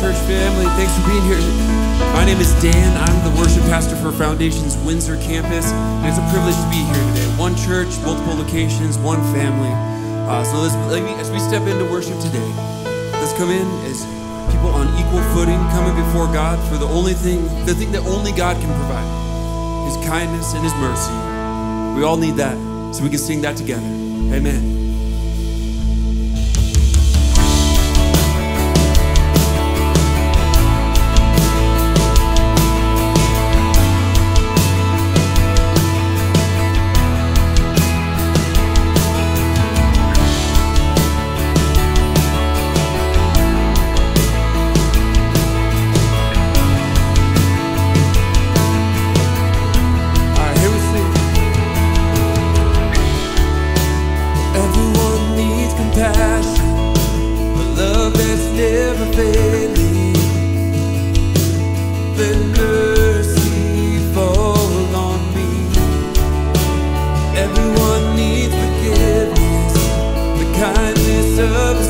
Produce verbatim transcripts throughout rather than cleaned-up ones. church family. Thanks for being here. My name is Dan. I'm the worship pastor for Foundations Windsor Campus, and it's a privilege to be here today. One church, multiple locations, one family. Uh, so let's, let me, as we step into worship today, let's come in as people on equal footing, coming before God for the only thing, the thing that only God can provide, His kindness and His mercy. We all need that, so we can sing that together. Amen.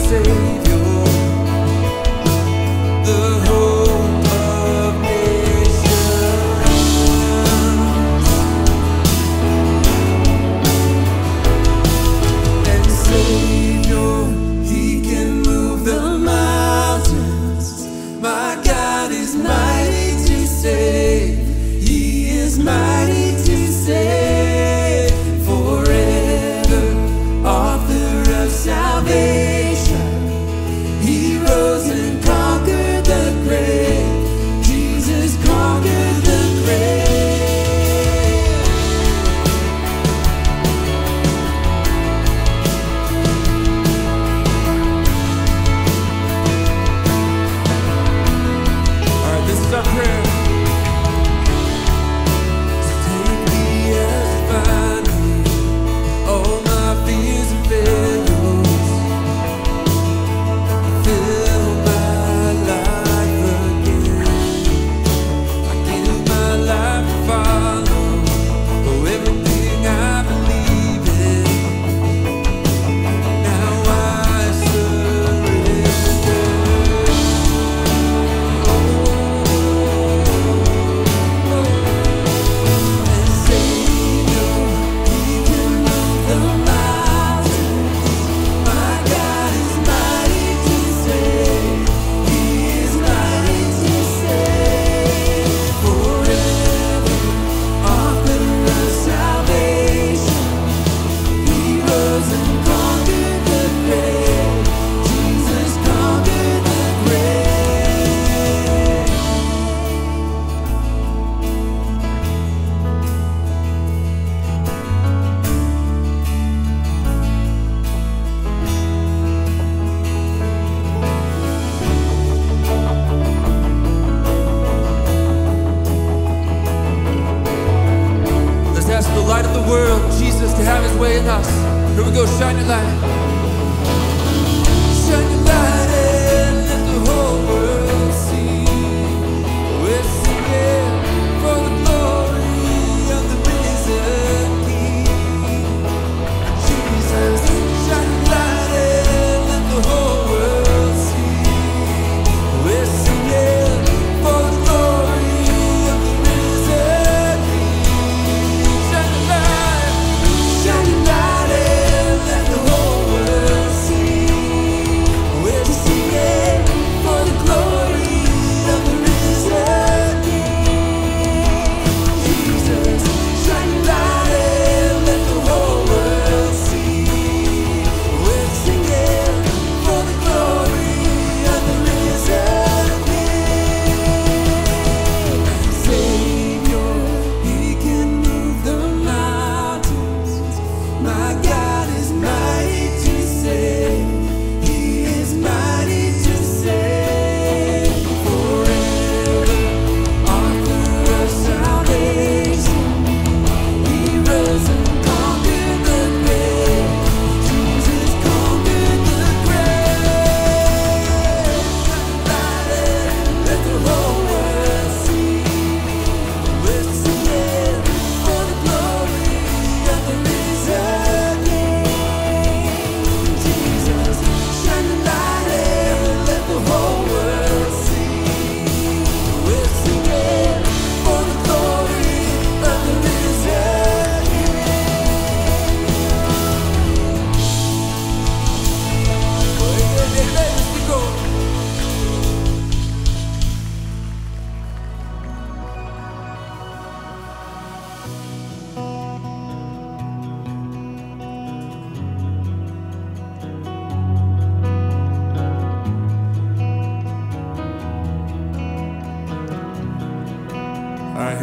Savior, He can move the mountains.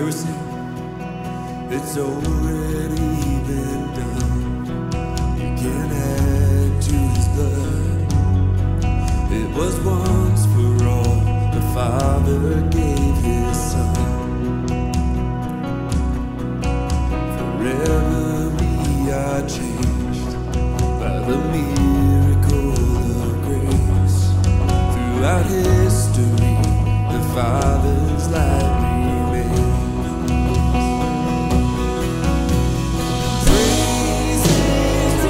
person. It's already been done. You can add to his blood. It was once for all. The Father gave his Son. Forever we are changed by the miracle of grace. Throughout history, the Father's light remains. I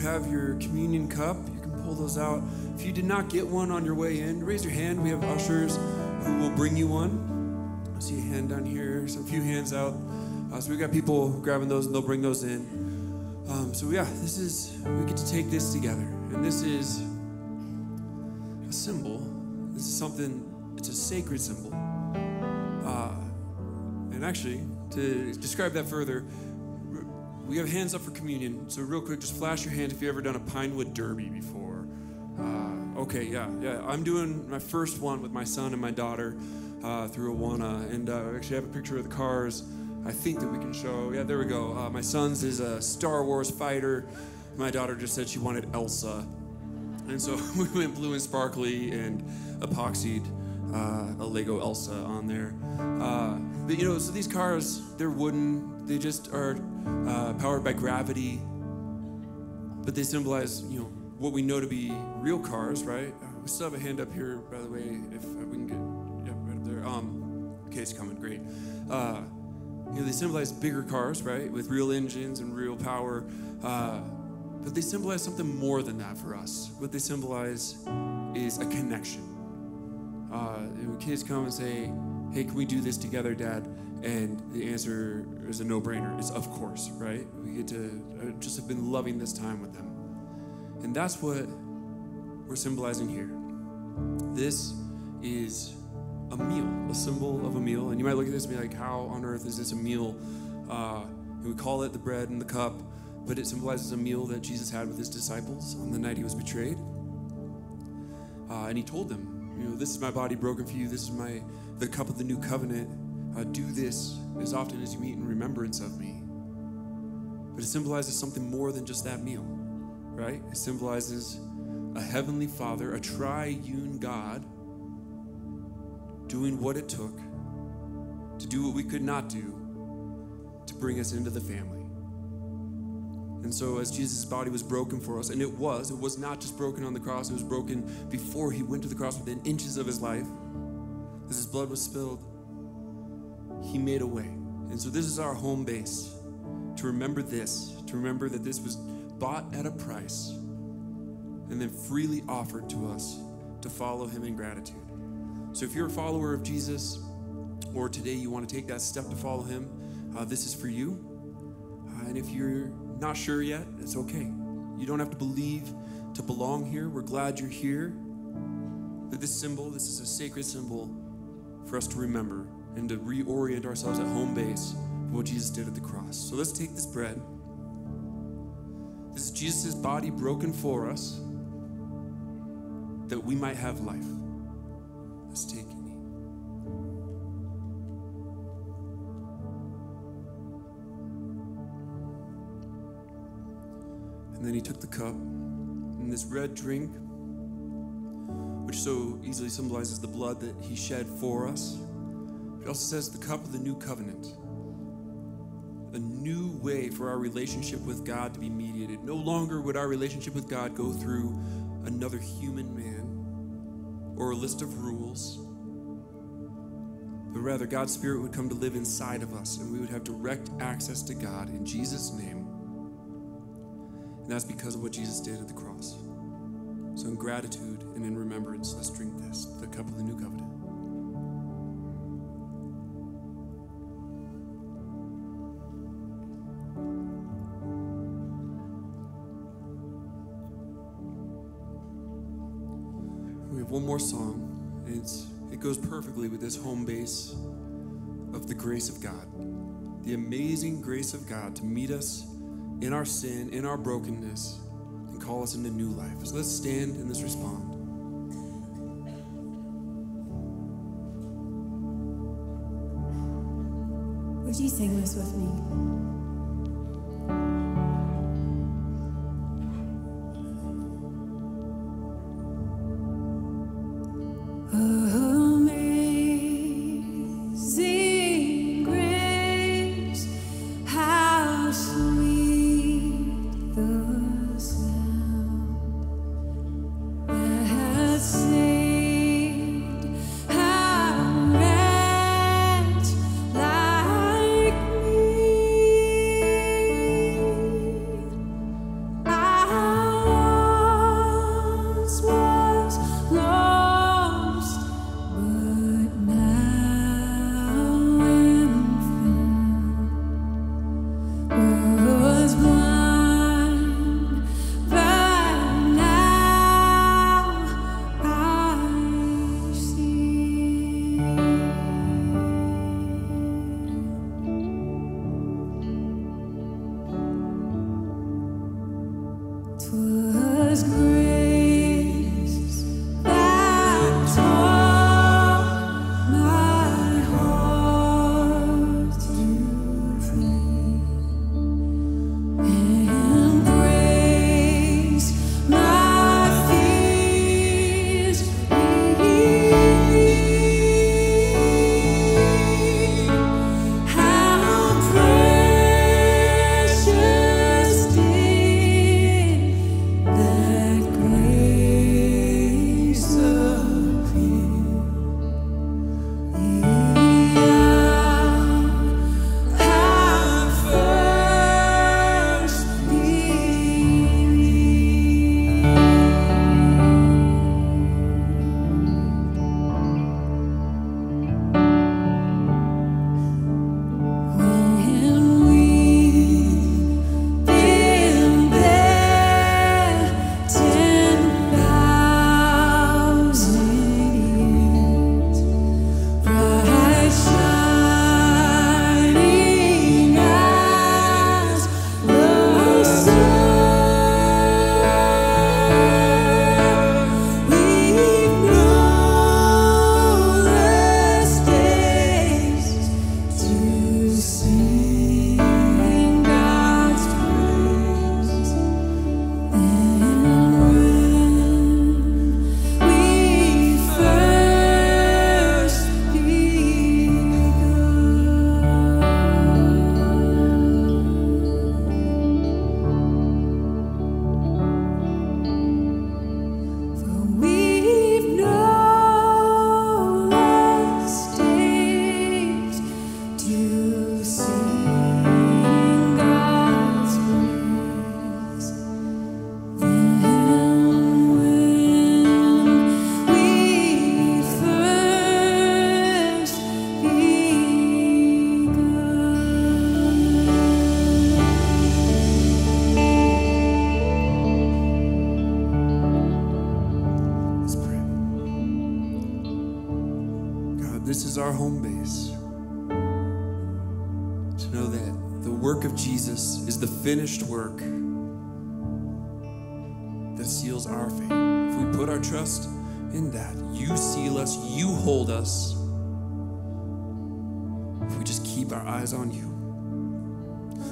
have your communion cup, you can pull those out. If you did not get one on your way in, raise your hand. We have ushers who will bring you one. I see a hand down here, so a few hands out. Uh, so we've got people grabbing those, and they'll bring those in. Um, so yeah, this is, we get to take this together. And this is a symbol. This is something, it's a sacred symbol. Uh, and actually, to describe that further, we have hands up for communion. So real quick, just flash your hand if you've ever done a Pinewood Derby before. Uh, okay, yeah, yeah. I'm doing my first one with my son and my daughter uh, through Awana. And uh, I actually have a picture of the cars I think that we can show. Yeah, there we go. Uh, my son's is a Star Wars fighter. My daughter just said she wanted Elsa. And so we went blue and sparkly and epoxied uh, a Lego Elsa on there. Uh, but, you know, so these cars, they're wooden. They just are uh, powered by gravity. But they symbolize, you know, what we know to be real cars, right? We still have a hand up here, by the way, if we can get, yeah, right up there. Um, okay, it's coming, great. Uh, You know, they symbolize bigger cars, right, with real engines and real power. Uh, but they symbolize something more than that for us. What they symbolize is a connection. Uh, when kids come and say, hey, can we do this together, Dad? And the answer is a no-brainer. It's of course, right? We get to just have been loving this time with them. And that's what we're symbolizing here. This is a meal, a symbol of a meal. And you might look at this and be like, how on earth is this a meal? Uh, and we call it the bread and the cup, but it symbolizes a meal that Jesus had with his disciples on the night he was betrayed. Uh, and he told them, you know, this is my body broken for you. This is my the cup of the new covenant. Uh, do this as often as you eat in remembrance of me. But it symbolizes something more than just that meal, right? It symbolizes a heavenly Father, a triune God, doing what it took to do what we could not do to bring us into the family. And so as Jesus' body was broken for us, and it was, it was not just broken on the cross, it was broken before he went to the cross within inches of his life. As his blood was spilled, he made a way. And so this is our home base, to remember this, to remember that this was bought at a price and then freely offered to us to follow him in gratitude. So if you're a follower of Jesus, or today you want to take that step to follow him, uh, this is for you. Uh, and if you're not sure yet, it's okay. You don't have to believe to belong here. We're glad you're here. But this symbol, this is a sacred symbol for us to remember and to reorient ourselves at home base for what Jesus did at the cross. So let's take this bread. This is Jesus' body broken for us that we might have life. Let's take and eat. And then he took the cup, and this red drink, which so easily symbolizes the blood that he shed for us. It also says the cup of the new covenant, a new way for our relationship with God to be mediated. No longer would our relationship with God go through another human man or a list of rules, but rather God's Spirit would come to live inside of us, and we would have direct access to God in Jesus' name. And that's because of what Jesus did at the cross. So in gratitude and in remembrance, let's drink this, the cup of the new covenant. One more song, and it's, it goes perfectly with this home base of the grace of God, the amazing grace of God to meet us in our sin, in our brokenness, and call us into new life. So let's stand and let's respond. Would you sing this with me? Finished work that seals our faith. If we put our trust in that, you seal us, you hold us. If we just keep our eyes on you.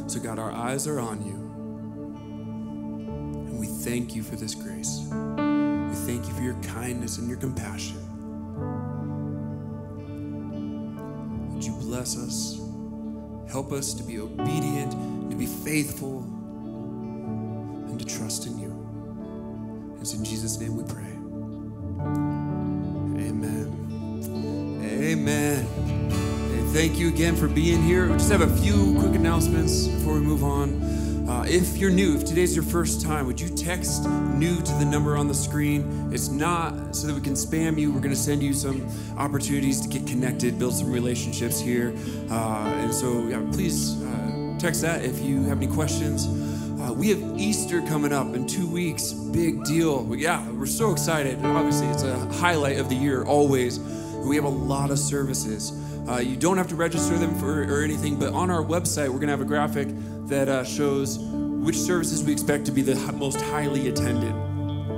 So God, our eyes are on you. And we thank you for this grace. We thank you for your kindness and your compassion. Would you bless us? Help us to be obedient, to be faithful, and to trust in you. It's in Jesus' name we pray. Amen. Amen. And thank you again for being here. We just have a few quick announcements before we move on. Uh, if you're new, if today's your first time, would you text new to the number on the screen? It's not so that we can spam you. We're going to send you some opportunities to get connected, build some relationships here. Uh, and so yeah, please uh, text that if you have any questions. Uh, we have Easter coming up in two weeks. Big deal. Yeah, we're so excited. Obviously, it's a highlight of the year always. We have a lot of services. Uh, you don't have to register them for or anything, but on our website, we're going to have a graphic that uh, shows which services we expect to be the most highly attended.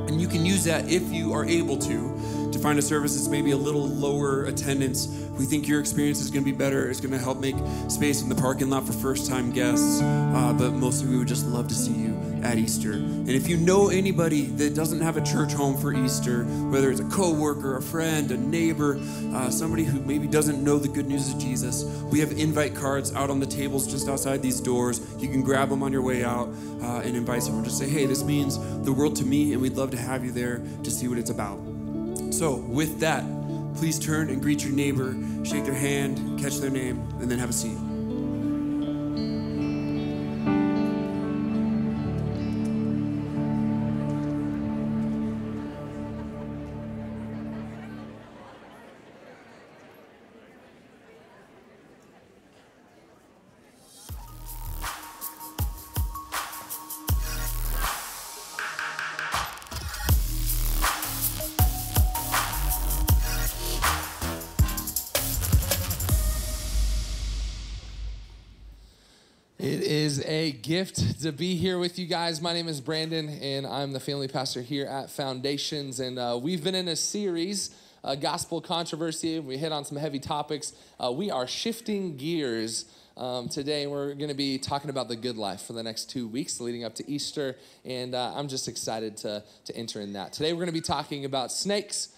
And you can use that if you are able to, to find a service that's maybe a little lower attendance. We think your experience is gonna be better. It's gonna help make space in the parking lot for first-time guests, uh, but mostly we would just love to see you at Easter. And if you know anybody that doesn't have a church home for Easter, whether it's a coworker, a friend, a neighbor, uh, somebody who maybe doesn't know the good news of Jesus, we have invite cards out on the tables just outside these doors. You can grab them on your way out uh, and invite someone. Just say, hey, this means the world to me, and we'd love to have you there to see what it's about. So with that, please turn and greet your neighbor, shake their hand, catch their name, and then have a seat. a gift to be here with you guys. My name is Brandon, and I'm the family pastor here at Foundations, and uh, we've been in a series, uh, Gospel Controversy. We hit on some heavy topics. Uh, we are shifting gears um, today, and we're going to be talking about the good life for the next two weeks leading up to Easter, and uh, I'm just excited to, to enter in that. Today, we're going to be talking about snakes.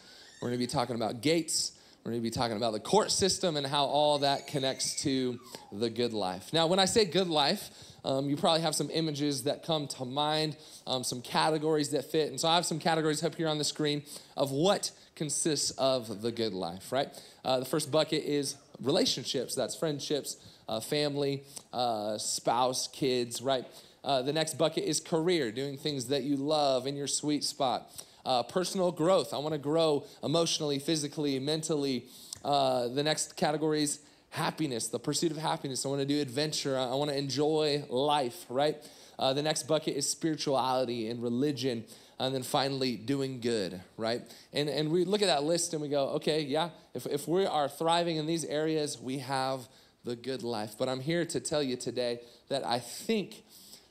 We're going to be talking about gates. We're going to be talking about the court system and how all that connects to the good life. Now, when I say good life, um, you probably have some images that come to mind, um, some categories that fit. And so I have some categories up here on the screen of what consists of the good life, right? Uh, the first bucket is relationships. That's friendships, uh, family, uh, spouse, kids, right? Uh, the next bucket is career, doing things that you love in your sweet spot. Uh, personal growth. I want to grow emotionally, physically, mentally. Uh, the next category is happiness, the pursuit of happiness. I want to do adventure. I, I want to enjoy life, right? Uh, the next bucket is spirituality and religion. And then finally, doing good, right? And and we look at that list and we go, okay, yeah, if, if we are thriving in these areas, we have the good life. But I'm here to tell you today that I think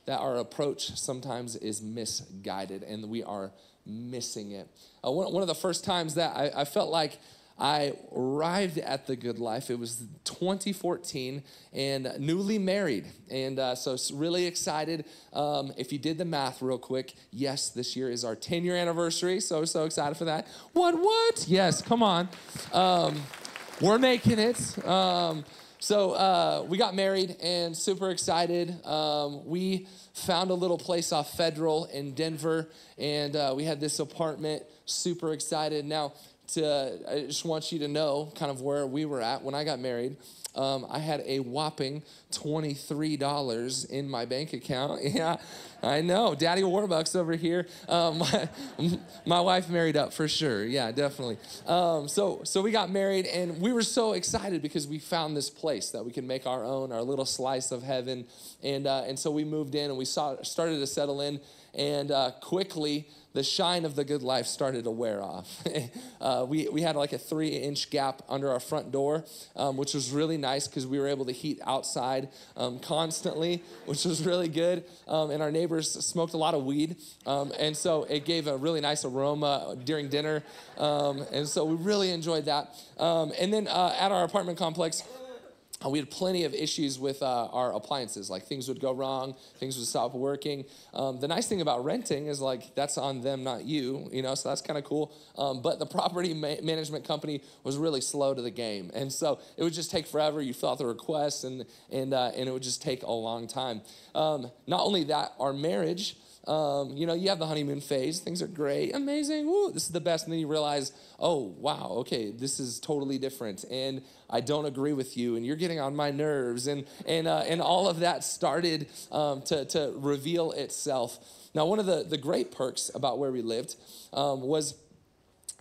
that our approach sometimes is misguided and we are missing it. Uh, one, one of the first times that I, I felt like I arrived at the good life, it was twenty fourteen and newly married. And uh, so it's really excited. Um, if you did the math real quick, yes, this year is our ten year anniversary. So, so excited for that. What, what? Yes, come on. Um, we're making it. Um, So uh, we got married and super excited. Um, we found a little place off Federal in Denver, and uh, we had this apartment, super excited. Now, to, I just want you to know kind of where we were at. When I got married, um, I had a whopping twenty-three dollars in my bank account. Yeah, I know, Daddy Warbucks over here. Um, my, my wife married up for sure. Yeah, definitely. Um, so, so we got married and we were so excited because we found this place that we can make our own, our little slice of heaven. And, uh, and so we moved in and we saw, started to settle in, and uh, quickly, the shine of the good life started to wear off. uh, we, we had like a three inch gap under our front door, um, which was really nice because we were able to heat outside um, constantly, which was really good. Um, and our neighbors smoked a lot of weed. Um, and so it gave a really nice aroma during dinner. Um, and so we really enjoyed that. Um, and then uh, at our apartment complex, we had plenty of issues with uh, our appliances. Like, things would go wrong, things would stop working. Um, the nice thing about renting is, like, that's on them, not you, you know, so that's kind of cool. Um, but the property ma management company was really slow to the game. And so it would just take forever. You fill out the requests, and, and, uh, and it would just take a long time. Um, not only that, our marriage, um, you know, you have the honeymoon phase. Things are great, amazing, woo, this is the best. And then you realize, oh, wow, okay, this is totally different. And I don't agree with you, and you're getting on my nerves, and and uh, and all of that started um, to to reveal itself. Now, one of the the great perks about where we lived um, was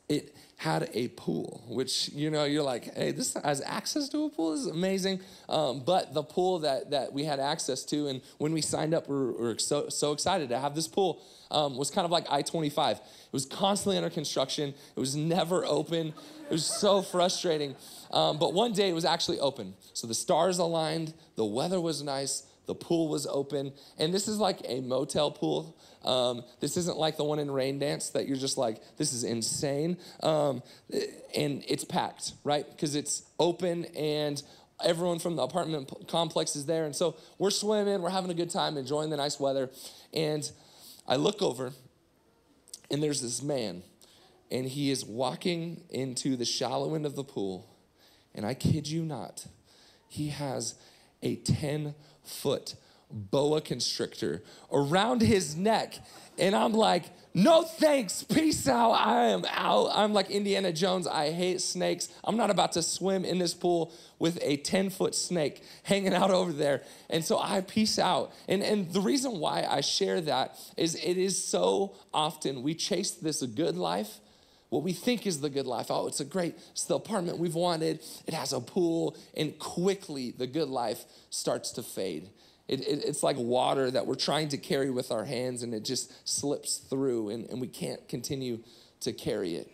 it had a pool, which, you know, you're like, hey, this has access to a pool, this is amazing. Um, but the pool that that we had access to, and when we signed up, we were, we were so so excited to have this pool. Um, was kind of like I twenty-five. It was constantly under construction. It was never open. It was so frustrating. Um, but one day it was actually open. So the stars aligned, the weather was nice, the pool was open. And this is like a motel pool. Um, this isn't like the one in Raindance that you're just like, this is insane. Um, and it's packed, right? Because it's open and everyone from the apartment complex is there. And so we're swimming, we're having a good time, enjoying the nice weather. And I look over and there's this man, and he is walking into the shallow end of the pool. And I kid you not, he has a ten foot boa constrictor around his neck. And I'm like, no thanks, peace out, I am out. I'm like Indiana Jones, I hate snakes. I'm not about to swim in this pool with a ten foot snake hanging out over there. And so I peace out. And, and the reason why I share that is it is so often we chase this good life, what we think is the good life. Oh, it's a great, it's the apartment we've wanted, it has a pool, and quickly the good life starts to fade. It, it, it's like water that we're trying to carry with our hands, and it just slips through, and, and we can't continue to carry it.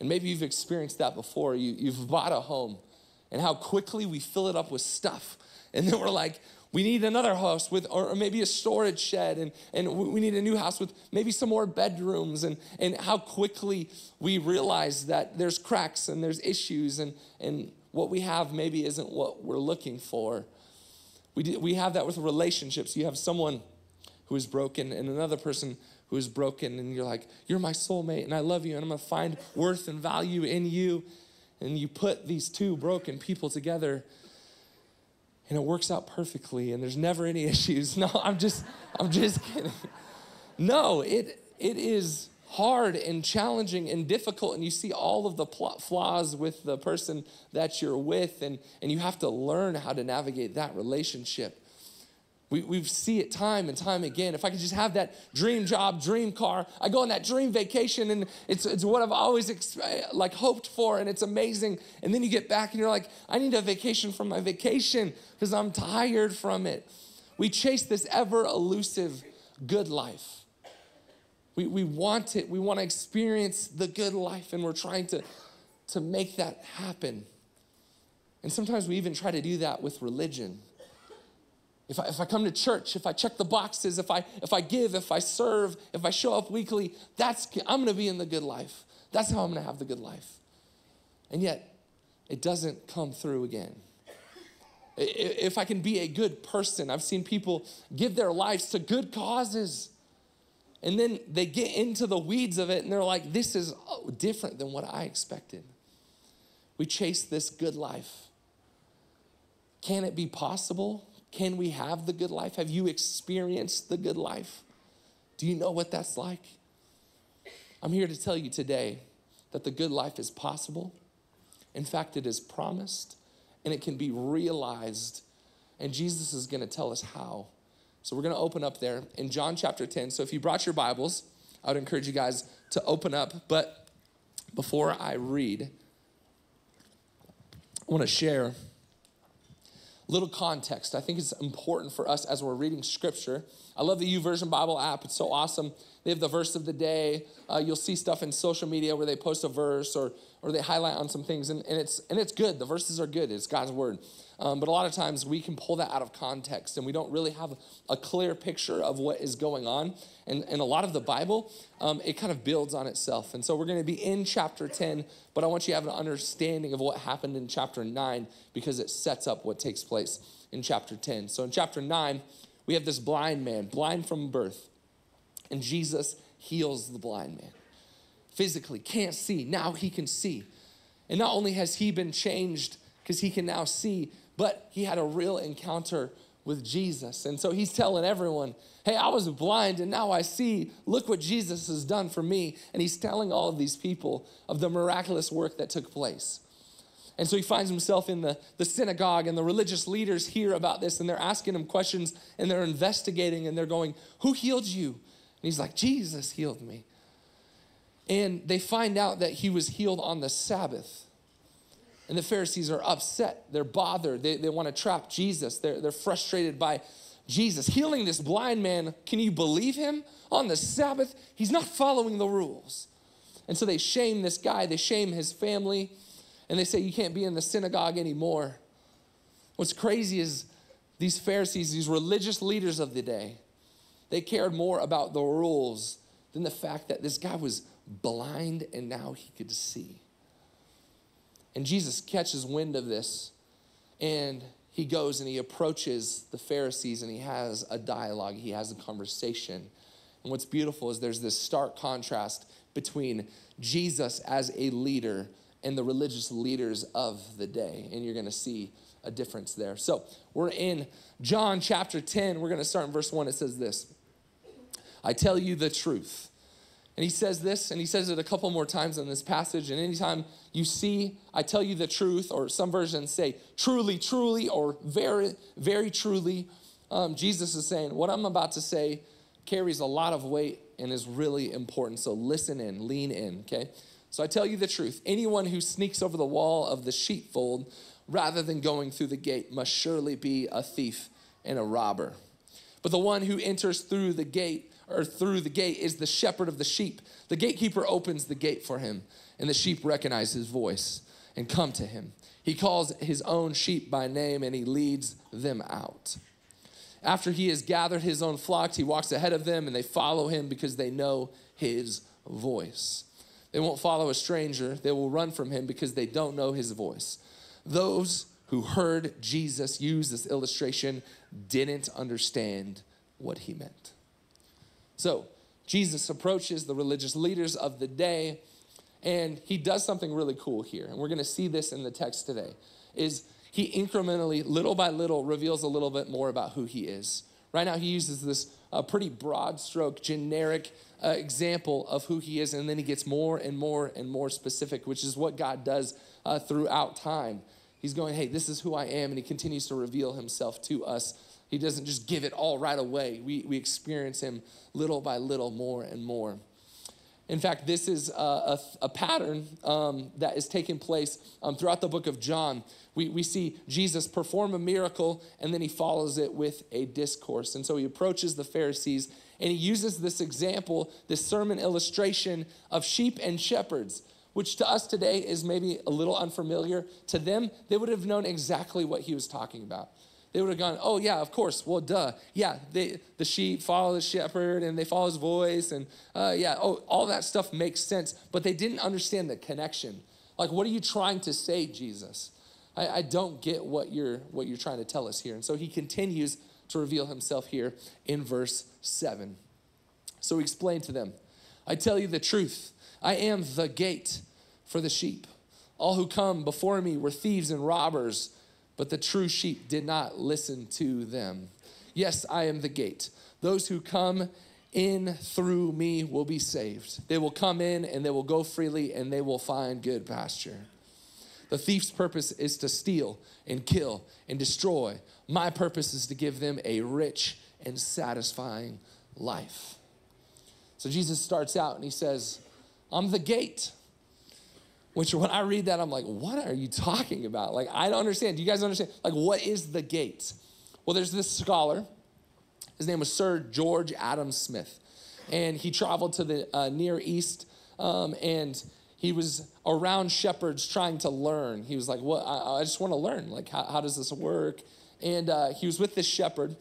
And maybe you've experienced that before. You, you've bought a home, and how quickly we fill it up with stuff. And then we're like, We need another house with, or maybe a storage shed, and, and we need a new house with maybe some more bedrooms, and, and how quickly we realize that there's cracks and there's issues, and, and what we have maybe isn't what we're looking for. We, do, we have that with relationships. You have someone who is broken and another person who is broken, and you're like, you're my soulmate, and I love you, and I'm gonna find worth and value in you. And you put these two broken people together, and it works out perfectly, and there's never any issues. No, I'm just, I'm just kidding. No, it it is hard and challenging and difficult, and you see all of the plot flaws with the person that you're with, and, and you have to learn how to navigate that relationship. We we see it time and time again. If I could just have that dream job, dream car, I go on that dream vacation, and it's it's what I've always exp- like hoped for, and it's amazing. And then you get back, and you're like, I need a vacation from my vacation, because I'm tired from it. We chase this ever elusive good life. We, we want it. We want to experience the good life, and we're trying to, to make that happen. And sometimes we even try to do that with religion. If I, if I come to church, if I check the boxes, if I, if I give, if I serve, if I show up weekly, that's, I'm going to be in the good life. That's how I'm going to have the good life. And yet, it doesn't come through again. If I can be a good person, I've seen people give their lives to good causes, and then they get into the weeds of it, and they're like, this is different than what I expected. We chase this good life. Can it be possible? Can we have the good life? Have you experienced the good life? Do you know what that's like? I'm here to tell you today that the good life is possible. In fact, it is promised, and it can be realized, and Jesus is going to tell us how. So we're going to open up there in John chapter ten. So if you brought your Bibles, I would encourage you guys to open up. But before I read, I want to share a little context. I think it's important for us as we're reading Scripture. I love the YouVersion Bible app. It's so awesome. They have the verse of the day. Uh, you'll see stuff in social media where they post a verse, or or they highlight on some things, and, and it's and it's good. The verses are good. It's God's word. Um, but a lot of times we can pull that out of context, and we don't really have a clear picture of what is going on. And, and a lot of the Bible, um, it kind of builds on itself. And so we're going to be in chapter ten, but I want you to have an understanding of what happened in chapter nine, because it sets up what takes place in chapter ten. So in chapter nine, we have this blind man, blind from birth. And Jesus heals the blind man. Physically, can't see. Now he can see. And not only has he been changed because he can now see, but he had a real encounter with Jesus. And so he's telling everyone, hey, I was blind and now I see. Look what Jesus has done for me. And he's telling all of these people of the miraculous work that took place. And so he finds himself in the, the synagogue, and the religious leaders hear about this, and they're asking him questions, and they're investigating, and they're going, who healed you? And he's like, Jesus healed me. And they find out that he was healed on the Sabbath. And the Pharisees are upset. They're bothered. They, they want to trap Jesus. They're, they're frustrated by Jesus healing this blind man. Can you believe him? On the Sabbath, he's not following the rules. And so they shame this guy. They shame his family. And they say, you can't be in the synagogue anymore. What's crazy is these Pharisees, these religious leaders of the day, they cared more about the rules than the fact that this guy was blind and now he could see. And Jesus catches wind of this, and he goes and he approaches the Pharisees, and he has a dialogue, he has a conversation. And what's beautiful is there's this stark contrast between Jesus as a leader and the religious leaders of the day, and you're gonna see a difference there. So we're in John chapter ten. We're gonna start in verse one. It says this, I tell you the truth. And he says this, and he says it a couple more times in this passage. And anytime you see, I tell you the truth, or some versions say truly, truly, or very, very truly, um, Jesus is saying, what I'm about to say carries a lot of weight and is really important. So listen in, lean in, okay? So I tell you the truth. Anyone who sneaks over the wall of the sheepfold rather than going through the gate must surely be a thief and a robber. But the one who enters through the gate or through the gate is the shepherd of the sheep. The gatekeeper opens the gate for him, and the sheep recognize his voice and come to him. He calls his own sheep by name, and he leads them out. After he has gathered his own flocks, he walks ahead of them, and they follow him because they know his voice. They won't follow a stranger. They will run from him because they don't know his voice. Those who heard Jesus use this illustration didn't understand what he meant. So Jesus approaches the religious leaders of the day, and he does something really cool here. And we're going to see this in the text today, is he incrementally, little by little, reveals a little bit more about who he is. Right now, he uses this uh, pretty broad stroke, generic uh, example of who he is, and then he gets more and more and more specific, which is what God does uh, throughout time. He's going, hey, this is who I am, and he continues to reveal himself to us. He doesn't just give it all right away. We, we experience him little by little, more and more. In fact, this is a, a, a pattern um, that is taking place um, throughout the book of John. We, we see Jesus perform a miracle, and then he follows it with a discourse. And so he approaches the Pharisees, and he uses this example, this sermon illustration of sheep and shepherds, which to us today is maybe a little unfamiliar. To them, they would have known exactly what he was talking about. They would have gone, oh, yeah, of course, well, duh. Yeah, they, the sheep follow the shepherd, and they follow his voice, and uh, yeah, oh, all that stuff makes sense. But they didn't understand the connection. Like, what are you trying to say, Jesus? I, I don't get what you're, what you're trying to tell us here. And so he continues to reveal himself here in verse seven. So he explained to them, I tell you the truth. I am the gate for the sheep. All who come before me were thieves and robbers, but the true sheep did not listen to them. Yes, I am the gate. Those who come in through me will be saved. They will come in and they will go freely and they will find good pasture. The thief's purpose is to steal and kill and destroy. My purpose is to give them a rich and satisfying life. So Jesus starts out and he says, I'm the gate. Which when I read that, I'm like, what are you talking about? Like, I don't understand. Do you guys understand? Like, what is the gate? Well, there's this scholar. His name was Sir George Adam Smith. And he traveled to the uh, Near East. Um, and he was around shepherds trying to learn. He was like, well, I, I just want to learn. Like, how, how does this work? And uh, he was with this shepherd.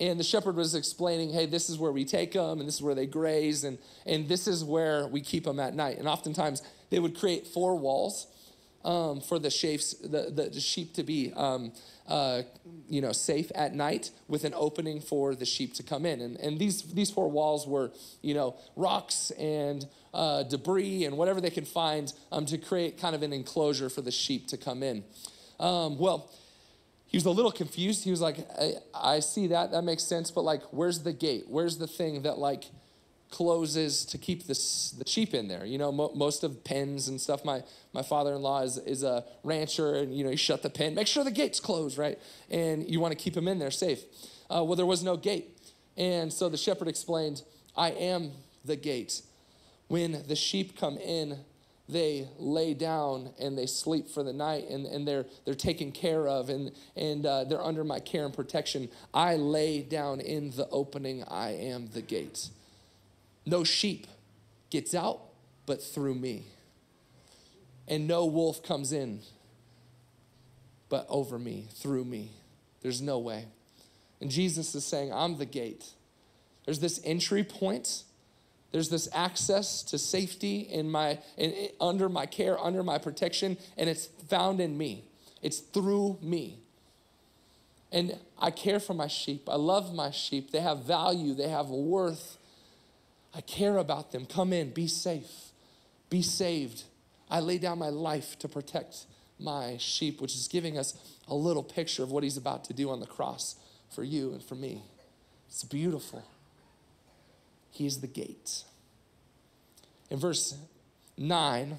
And the shepherd was explaining, hey, this is where we take them, and this is where they graze, and, and this is where we keep them at night. And oftentimes, they would create four walls um, for the, shapes, the, the sheep to be um, uh, you know, safe at night with an opening for the sheep to come in. And, and these, these four walls were, you know, rocks and uh, debris and whatever they could find um, to create kind of an enclosure for the sheep to come in. Um, well... He was a little confused. He was like, I, I see that. That makes sense. But, like, where's the gate? Where's the thing that, like, closes to keep this, the sheep in there? You know, mo most of pens and stuff. My my father-in-law is, is a rancher, and, you know, you shut the pen. Make sure the gate's closed, right? And you want to keep them in there safe. Uh, well, there was no gate. And so the shepherd explained, I am the gate. When the sheep come in, they lay down and they sleep for the night, and, and they're they're taken care of, and, and uh, they're under my care and protection. I lay down in the opening. I am the gate. No sheep gets out but through me. And no wolf comes in but over me, through me. There's no way. And Jesus is saying, I'm the gate. There's this entry point. There's this access to safety in my, in, under my care, under my protection, and it's found in me. It's through me. And I care for my sheep. I love my sheep. They have value. They have worth. I care about them. Come in. Be safe. Be saved. I lay down my life to protect my sheep, which is giving us a little picture of what he's about to do on the cross for you and for me. It's beautiful. He is the gate. In verse nine,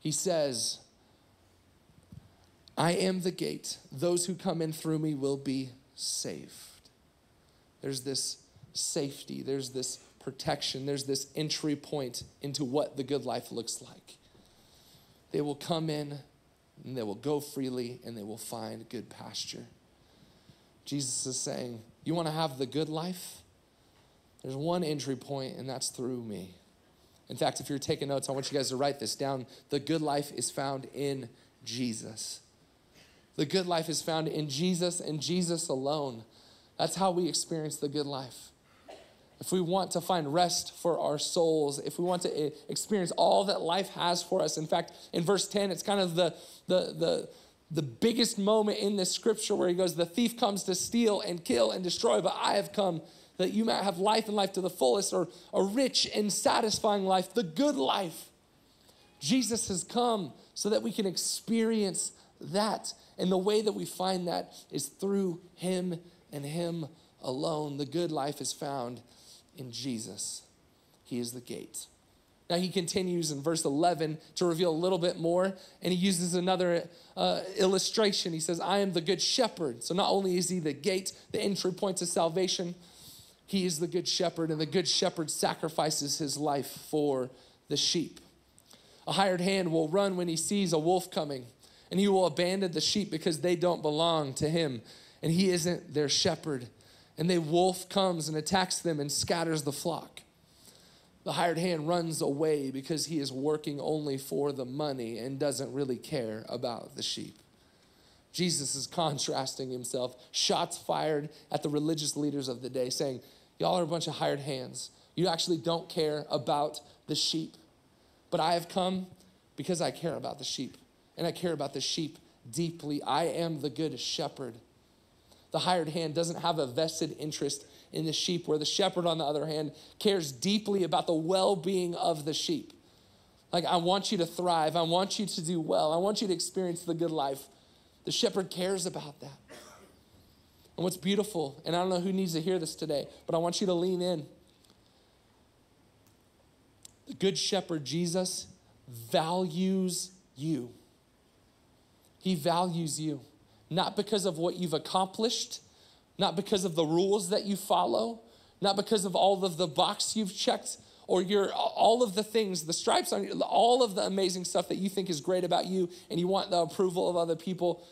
he says, I am the gate. Those who come in through me will be saved. There's this safety. There's this protection. There's this entry point into what the good life looks like. They will come in, and they will go freely, and they will find good pasture. Jesus is saying, you want to have the good life? There's one entry point, and that's through me. In fact, if you're taking notes, I want you guys to write this down. The good life is found in Jesus. The good life is found in Jesus and Jesus alone. That's how we experience the good life. If we want to find rest for our souls, if we want to experience all that life has for us. In fact, in verse ten, it's kind of the, the, the, the biggest moment in this scripture where he goes, the thief comes to steal and kill and destroy, but I have come that you might have life and life to the fullest, or a rich and satisfying life, the good life. Jesus has come so that we can experience that. And the way that we find that is through him and him alone. The good life is found in Jesus. He is the gate. Now he continues in verse eleven to reveal a little bit more, and he uses another uh, illustration. He says, I am the good shepherd. So not only is he the gate, the entry point to salvation, he is the good shepherd, and the good shepherd sacrifices his life for the sheep. A hired hand will run when he sees a wolf coming, and he will abandon the sheep because they don't belong to him, and he isn't their shepherd. And the wolf comes and attacks them and scatters the flock. The hired hand runs away because he is working only for the money and doesn't really care about the sheep. Jesus is contrasting himself, shots fired at the religious leaders of the day, saying, y'all are a bunch of hired hands. You actually don't care about the sheep. But I have come because I care about the sheep, and I care about the sheep deeply. I am the good shepherd. The hired hand doesn't have a vested interest in the sheep, where the shepherd, on the other hand, cares deeply about the well-being of the sheep. Like, I want you to thrive. I want you to do well. I want you to experience the good life. The shepherd cares about that. And what's beautiful, and I don't know who needs to hear this today, but I want you to lean in. The good shepherd, Jesus, values you. He values you, not because of what you've accomplished, not because of the rules that you follow, not because of all of the box you've checked, or your all of the things, the stripes on you, all of the amazing stuff that you think is great about you, and you want the approval of other people.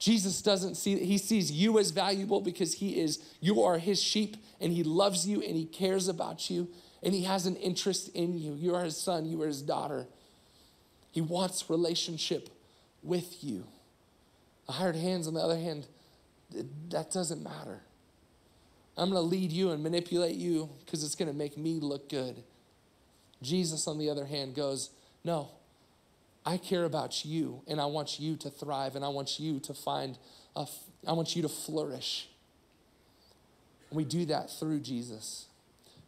Jesus doesn't see that. He sees you as valuable because he is, you are his sheep, and he loves you, and he cares about you, and he has an interest in you. You are his son, you are his daughter. He wants relationship with you. The hired hands, on the other hand, that doesn't matter. I'm gonna lead you and manipulate you because it's gonna make me look good. Jesus, on the other hand, goes, no, I care about you, and I want you to thrive, and I want you to find, a, I want you to flourish. We do that through Jesus.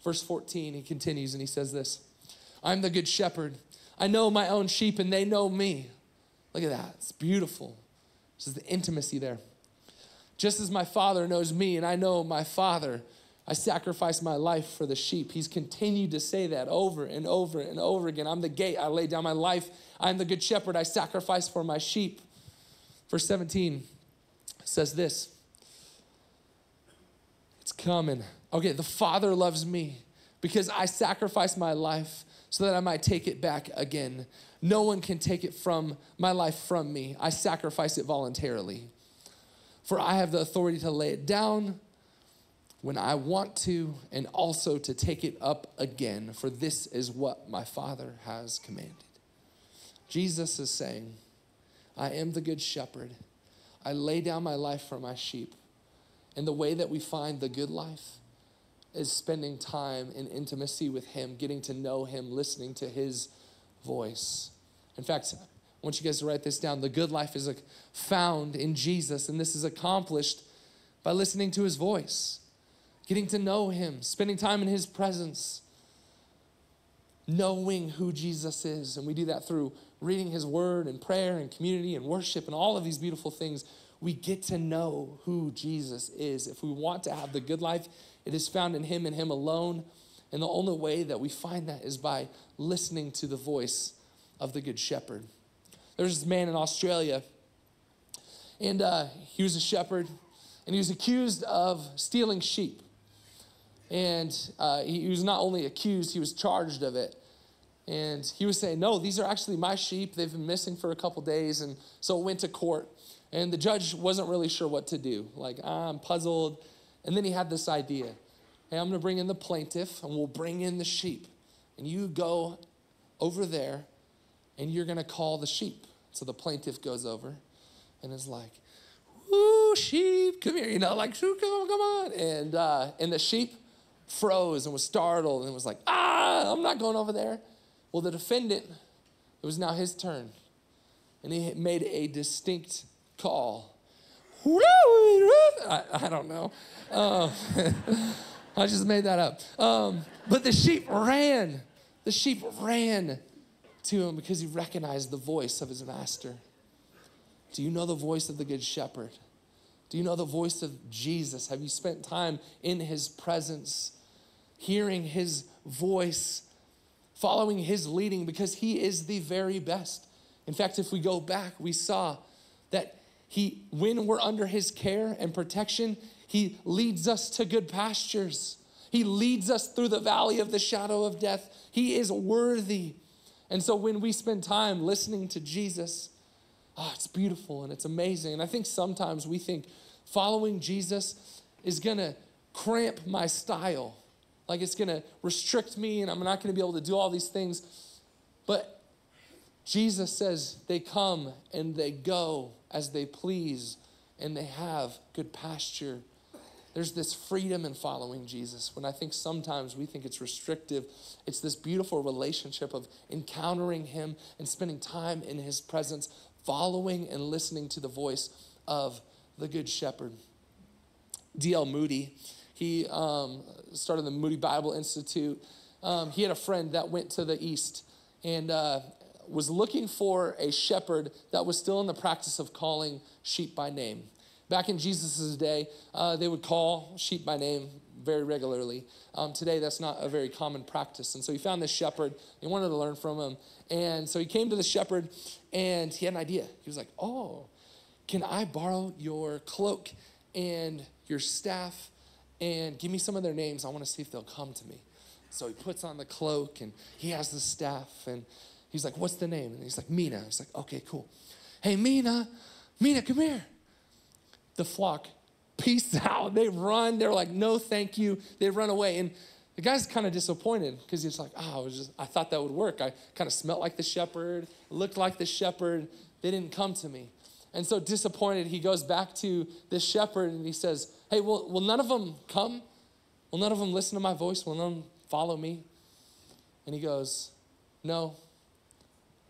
Verse fourteen, he continues and he says this, I'm the good shepherd. I know my own sheep and they know me. Look at that, it's beautiful. This is the intimacy there. Just as my Father knows me and I know my Father, I sacrifice my life for the sheep. He's continued to say that over and over and over again. I'm the gate, I lay down my life. I'm the good shepherd, I sacrifice for my sheep. Verse seventeen says this, it's coming. Okay, the Father loves me because I sacrificed my life so that I might take it back again. No one can take it from my life from me. I sacrifice it voluntarily. For I have the authority to lay it down when I want to, and also to take it up again. For this is what my Father has commanded. Jesus is saying, I am the good shepherd. I lay down my life for my sheep. And the way that we find the good life is spending time in intimacy with him, getting to know him, listening to his voice. In fact, I want you guys to write this down. The good life is found in Jesus, and this is accomplished by listening to his voice, getting to know him, spending time in his presence, knowing who Jesus is. And we do that through reading his word and prayer and community and worship and all of these beautiful things. We get to know who Jesus is. If we want to have the good life, it is found in him and him alone. And the only way that we find that is by listening to the voice of the good shepherd. There's this man in Australia, and uh, he was a shepherd, and he was accused of stealing sheep. And uh, he was not only accused, he was charged of it. And he was saying, no, these are actually my sheep. They've been missing for a couple days. And so it went to court. And the judge wasn't really sure what to do. Like, ah, I'm puzzled. And then he had this idea. Hey, I'm going to bring in the plaintiff, and we'll bring in the sheep. And you go over there, and you're going to call the sheep. So the plaintiff goes over and is like, ooh, sheep, come here, you know, like, come on, come on. And, uh, and the sheep froze and was startled and was like, ah, I'm not going over there. Well, the defendant, it was now his turn. And he made a distinct call. I, I don't know. Um, I just made that up. Um, but the sheep ran. The sheep ran to him because he recognized the voice of his master. Do you know the voice of the Good Shepherd? Do you know the voice of Jesus? Have you spent time in his presence, hearing his voice, following his leading? Because he is the very best. In fact, if we go back, we saw that he, when we're under his care and protection, he leads us to good pastures. He leads us through the valley of the shadow of death. He is worthy. And so when we spend time listening to Jesus, oh, it's beautiful and it's amazing. And I think sometimes we think following Jesus is going to cramp my style. Like it's going to restrict me and I'm not going to be able to do all these things. But Jesus says they come and they go as they please and they have good pasture. There's this freedom in following Jesus when I think sometimes we think it's restrictive. It's this beautiful relationship of encountering him and spending time in his presence, following and listening to the voice of the Good Shepherd. D L Moody, he um, started the Moody Bible Institute. Um, he had a friend that went to the East and uh, was looking for a shepherd that was still in the practice of calling sheep by name. Back in Jesus' day, uh, they would call sheep by name very regularly. Um, today, that's not a very common practice. And so he found this shepherd. He wanted to learn from him. And so he came to the shepherd, and he had an idea. He was like, oh, can I borrow your cloak and your staff and give me some of their names? I want to see if they'll come to me. So he puts on the cloak, and he has the staff. And he's like, what's the name? And he's like, Mina. He's like, okay, cool. Hey, Mina, Mina, come here. The flock, peace out. They run. They're like, no, thank you. They run away. And the guy's kind of disappointed because he's like, oh, I, was just, I thought that would work. I kind of smelled like the shepherd, looked like the shepherd. They didn't come to me. And so disappointed, he goes back to this shepherd and he says, hey, will, will none of them come? Will none of them listen to my voice? Will none of them follow me? And he goes, no,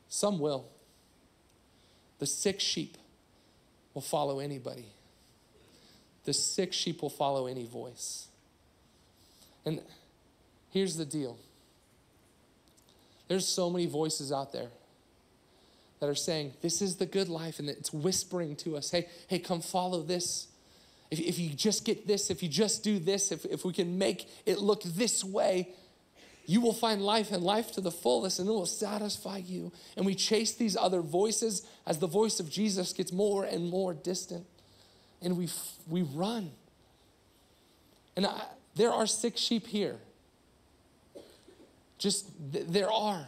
some will. The sick sheep will follow anybody. The sick sheep will follow any voice. And here's the deal. There's so many voices out there that are saying, this is the good life, and it's whispering to us, hey, hey, come follow this. If, if you just get this, if you just do this, if, if we can make it look this way, you will find life and life to the fullest, and it will satisfy you. And we chase these other voices as the voice of Jesus gets more and more distant. And we we run. And I, there are sick sheep here. Just th- there are.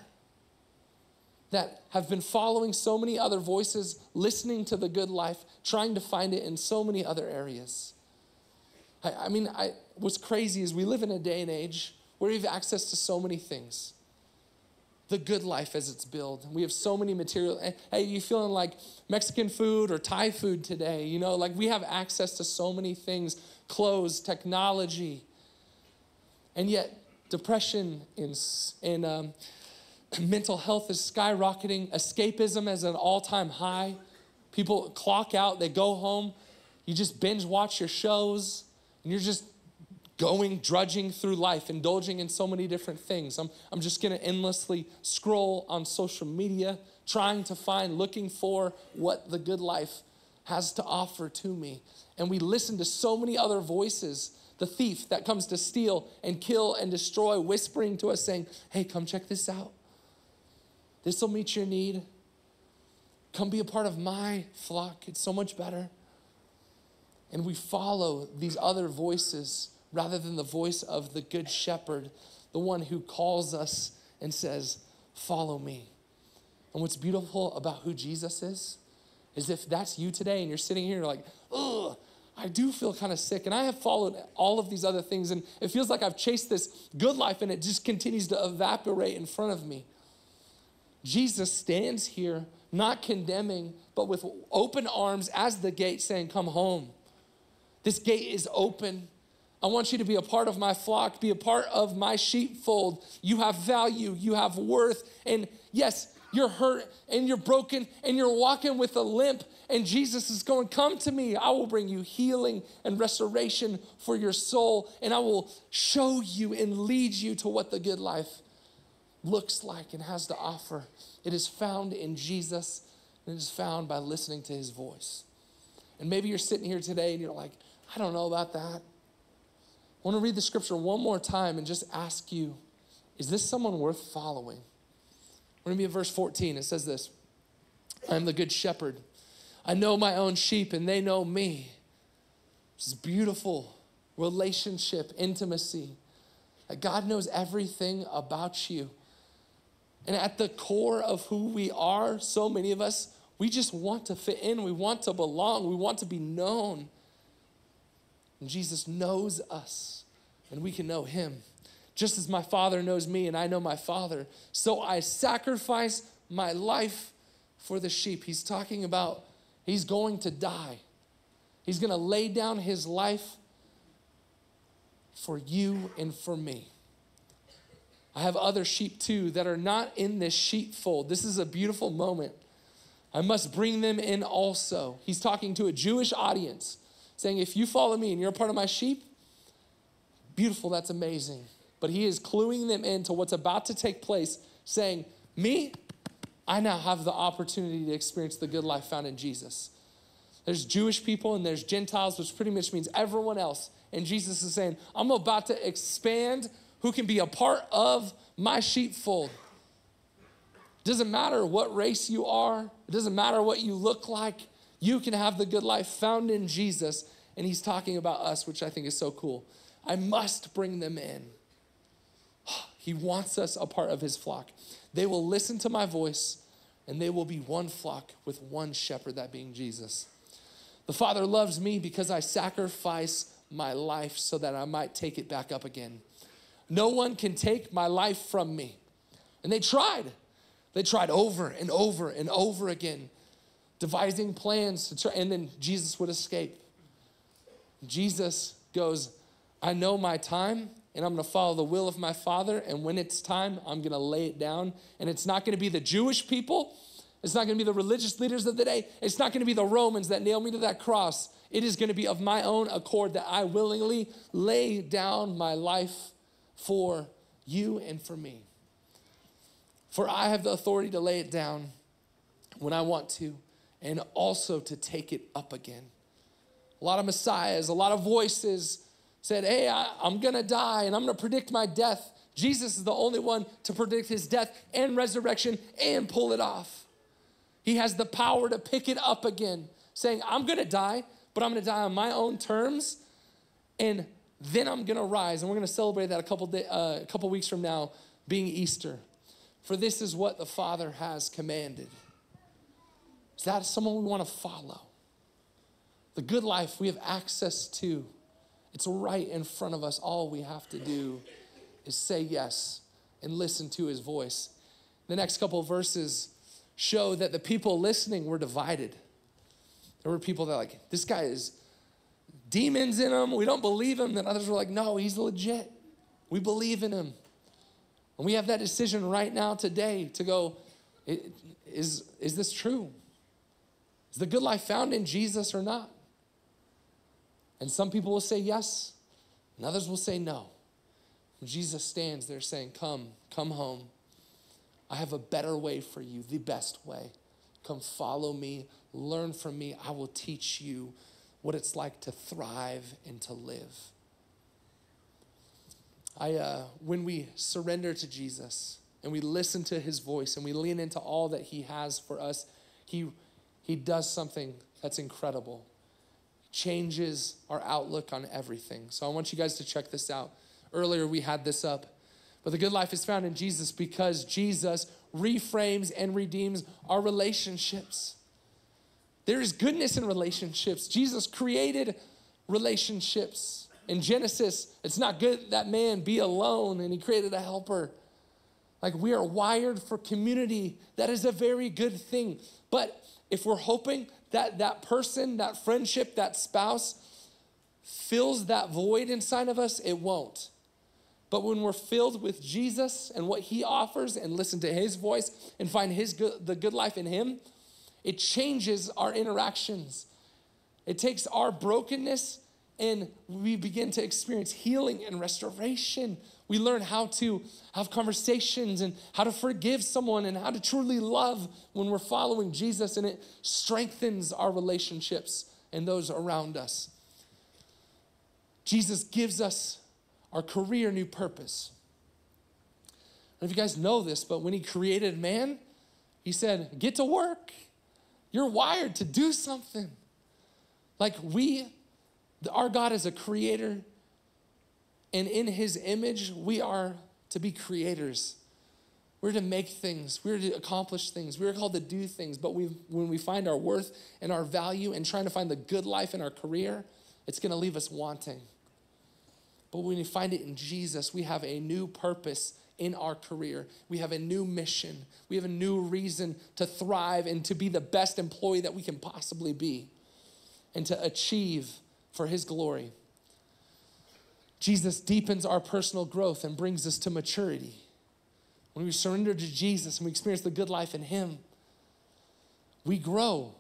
That have been following so many other voices, listening to the good life, trying to find it in so many other areas. I, I mean, I, what's crazy is we live in a day and age where we have access to so many things. The good life as it's billed. We have so many material. Hey, you feeling like Mexican food or Thai food today? You know, like we have access to so many things, clothes, technology. And yet depression and, and um, mental health is skyrocketing. Escapism is an all-time high. People clock out, they go home. You just binge watch your shows and you're just going, drudging through life, indulging in so many different things. I'm, I'm just going to endlessly scroll on social media, trying to find, looking for what the good life has to offer to me. And we listen to so many other voices. The thief that comes to steal and kill and destroy, whispering to us saying, hey, come check this out. This will meet your need. Come be a part of my flock. It's so much better. And we follow these other voices rather than the voice of the Good Shepherd, the one who calls us and says, follow me. And what's beautiful about who Jesus is, is if that's you today and you're sitting here like, ugh, I do feel kind of sick and I have followed all of these other things and it feels like I've chased this good life and it just continues to evaporate in front of me. Jesus stands here not condemning, but with open arms as the gate saying, come home. This gate is open. I want you to be a part of my flock, be a part of my sheepfold. You have value, you have worth. And yes, you're hurt and you're broken and you're walking with a limp. And Jesus is going, come to me. I will bring you healing and restoration for your soul. And I will show you and lead you to what the good life looks like and has to offer. It is found in Jesus. And it is found by listening to his voice. And maybe you're sitting here today and you're like, I don't know about that. I want to read the scripture one more time and just ask you, is this someone worth following? We're going to be at verse fourteen. It says this, I am the good shepherd. I know my own sheep and they know me. This beautiful relationship, intimacy. That God knows everything about you. And at the core of who we are, so many of us, we just want to fit in. We want to belong. We want to be known. And Jesus knows us, and we can know him. Just as my Father knows me, and I know my Father, so I sacrifice my life for the sheep. He's talking about he's going to die. He's going to lay down his life for you and for me. I have other sheep too that are not in this sheepfold. This is a beautiful moment. I must bring them in also. He's talking to a Jewish audience, saying, if you follow me and you're a part of my sheep, beautiful, that's amazing. But he is cluing them into what's about to take place, saying, me, I now have the opportunity to experience the good life found in Jesus. There's Jewish people and there's Gentiles, which pretty much means everyone else. And Jesus is saying, I'm about to expand who can be a part of my sheepfold. It doesn't matter what race you are. It doesn't matter what you look like. You can have the good life found in Jesus. And he's talking about us, which I think is so cool. I must bring them in. He wants us a part of his flock. They will listen to my voice and they will be one flock with one shepherd, that being Jesus. The Father loves me because I sacrifice my life so that I might take it back up again. No one can take my life from me. And they tried. They tried over and over and over again, devising plans to try, and then Jesus would escape. Jesus goes, I know my time, and I'm going to follow the will of my Father, and when it's time, I'm going to lay it down. And it's not going to be the Jewish people. It's not going to be the religious leaders of the day. It's not going to be the Romans that nailed me to that cross. It is going to be of my own accord that I willingly lay down my life for you and for me. For I have the authority to lay it down when I want to, and also to take it up again. A lot of messiahs, a lot of voices said, hey, I, I'm gonna die and I'm gonna predict my death. Jesus is the only one to predict his death and resurrection and pull it off. He has the power to pick it up again, saying, I'm gonna die, but I'm gonna die on my own terms, and then I'm gonna rise. And we're gonna celebrate that a couple, day, uh, a couple weeks from now, being Easter. For this is what the Father has commanded. Is that someone we want to follow? The good life we have access to. It's right in front of us. All we have to do is say yes and listen to his voice. The next couple of verses show that the people listening were divided. There were people that were like, this guy is demons in him. We don't believe him. Then others were like, no, he's legit. We believe in him. And we have that decision right now today to go, is, is this true? Is the good life found in Jesus or not? And some people will say yes, and others will say no. When Jesus stands there saying, come, come home. I have a better way for you, the best way. Come follow me, learn from me. I will teach you what it's like to thrive and to live. I, uh, when we surrender to Jesus and we listen to his voice and we lean into all that he has for us, he He does something that's incredible. Changes our outlook on everything. So I want you guys to check this out. Earlier we had this up. But the good life is found in Jesus because Jesus reframes and redeems our relationships. There is goodness in relationships. Jesus created relationships. In Genesis, it's not good that man be alone, and he created a helper. Like, we are wired for community. That is a very good thing. But if we're hoping that that person, that friendship, that spouse fills that void inside of us, it won't. But when we're filled with Jesus and what he offers and listen to his voice and find his good, the good life in him, it changes our interactions. It takes our brokenness and we begin to experience healing and restoration. We learn how to have conversations and how to forgive someone and how to truly love when we're following Jesus, and it strengthens our relationships and those around us. Jesus gives us our career new purpose. I don't know if you guys know this, but when he created man, he said, get to work. You're wired to do something. Like we, our God is a creator, and in his image, we are to be creators. We're to make things. We're to accomplish things. We're called to do things, but we, when we find our worth and our value and trying to find the good life in our career, it's gonna leave us wanting. But when we find it in Jesus, we have a new purpose in our career. We have a new mission. We have a new reason to thrive and to be the best employee that we can possibly be and to achieve for his glory. Jesus deepens our personal growth and brings us to maturity. When we surrender to Jesus and we experience the good life in him, we grow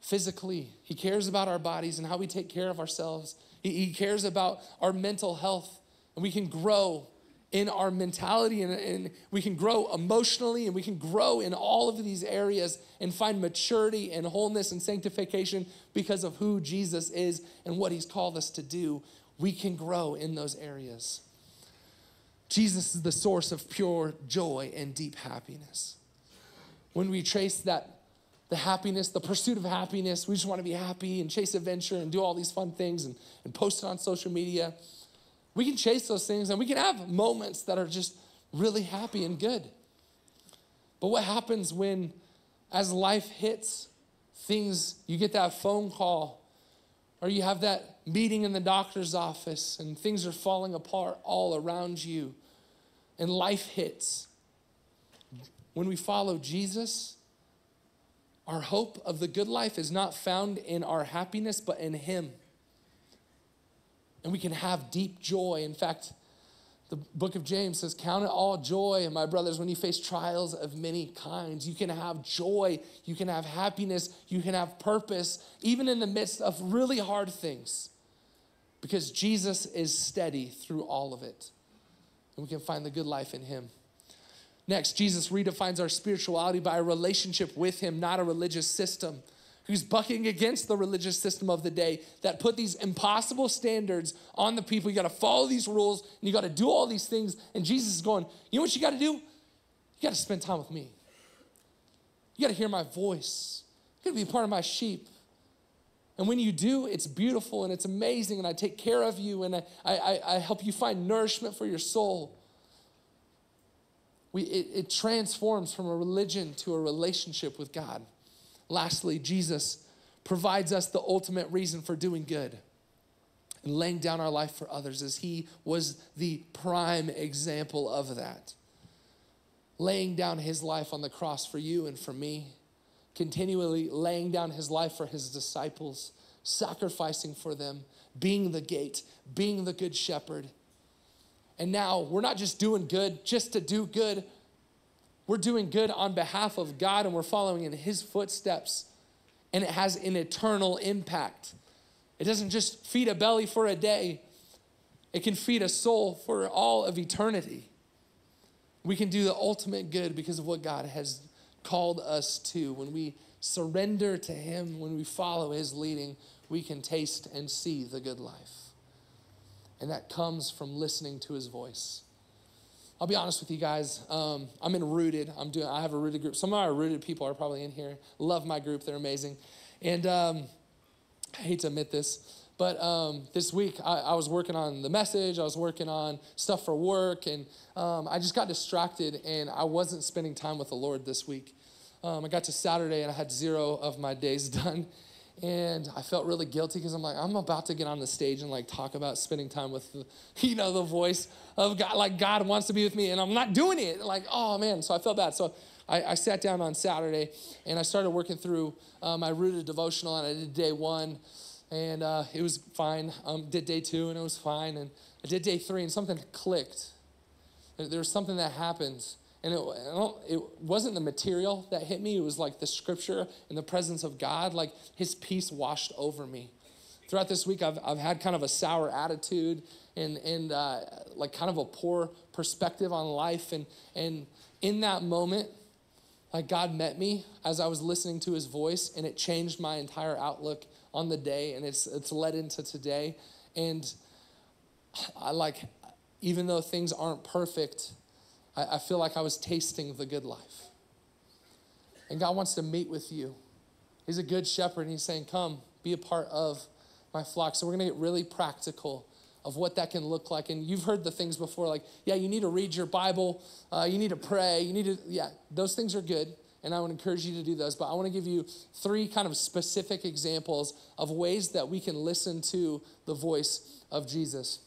physically. He cares about our bodies and how we take care of ourselves. He cares about our mental health, and we can grow in our mentality, and, and we can grow emotionally, and we can grow in all of these areas and find maturity and wholeness and sanctification because of who Jesus is and what he's called us to do. We can grow in those areas. Jesus is the source of pure joy and deep happiness. When we trace that, the happiness, the pursuit of happiness, we just want to be happy and chase adventure and do all these fun things and, and post it on social media. We can chase those things and we can have moments that are just really happy and good. But what happens when, as life hits, things, you get that phone call or you have that meeting in the doctor's office and things are falling apart all around you and life hits? When we follow Jesus, our hope of the good life is not found in our happiness, but in him. And we can have deep joy. In fact, the book of James says, count it all joy, my brothers, when you face trials of many kinds. You can have joy. You can have happiness. You can have purpose, even in the midst of really hard things, because Jesus is steady through all of it. And we can find the good life in him. Next, Jesus redefines our spirituality by a relationship with him, not a religious system. He's bucking against the religious system of the day that put these impossible standards on the people. You got to follow these rules, and you got to do all these things. And Jesus is going, you know what you got to do? You got to spend time with me. You got to hear my voice. You got to be a part of my sheep. And when you do, it's beautiful, and it's amazing, and I take care of you, and I, I, I help you find nourishment for your soul. We, it, it transforms from a religion to a relationship with God. Lastly, Jesus provides us the ultimate reason for doing good and laying down our life for others, as he was the prime example of that. Laying down his life on the cross for you and for me, continually laying down his life for his disciples, sacrificing for them, being the gate, being the good shepherd. And now we're not just doing good just to do good. We're doing good on behalf of God, and we're following in his footsteps. And it has an eternal impact. It doesn't just feed a belly for a day. It can feed a soul for all of eternity. We can do the ultimate good because of what God has called us to. When we surrender to him, when we follow his leading, we can taste and see the good life. And that comes from listening to his voice. I'll be honest with you guys. Um, I'm in Rooted. I'm doing, I have a Rooted group. Some of our Rooted people are probably in here. Love my group. They're amazing. And um, I hate to admit this, but um, this week I, I was working on the message. I was working on stuff for work. And um, I just got distracted, and I wasn't spending time with the Lord this week. Um, I got to Saturday, and I had zero of my days done. And I felt really guilty because I'm like, I'm about to get on the stage and like talk about spending time with, the, you know, the voice of God. Like God wants to be with me and I'm not doing it. Like, oh man, so I felt bad. So I, I sat down on Saturday and I started working through uh, my rooted devotional, and I did day one and uh, it was fine. Um, did day two and it was fine. And I did day three and something clicked. There was something that happened. And it, it wasn't the material that hit me. It was like the scripture and the presence of God, like his peace washed over me. Throughout this week, I've, I've had kind of a sour attitude and, and uh, like kind of a poor perspective on life. And, and in that moment, like God met me as I was listening to his voice, and it changed my entire outlook on the day. And it's, it's led into today. And I like, even though things aren't perfect, I feel like I was tasting the good life. And God wants to meet with you. He's a good shepherd, and he's saying, come, be a part of my flock. So we're going to get really practical of what that can look like. And you've heard the things before, like, yeah, you need to read your Bible. Uh, you need to pray. You need to, yeah, those things are good. And I would encourage you to do those. But I want to give you three kind of specific examples of ways that we can listen to the voice of Jesus.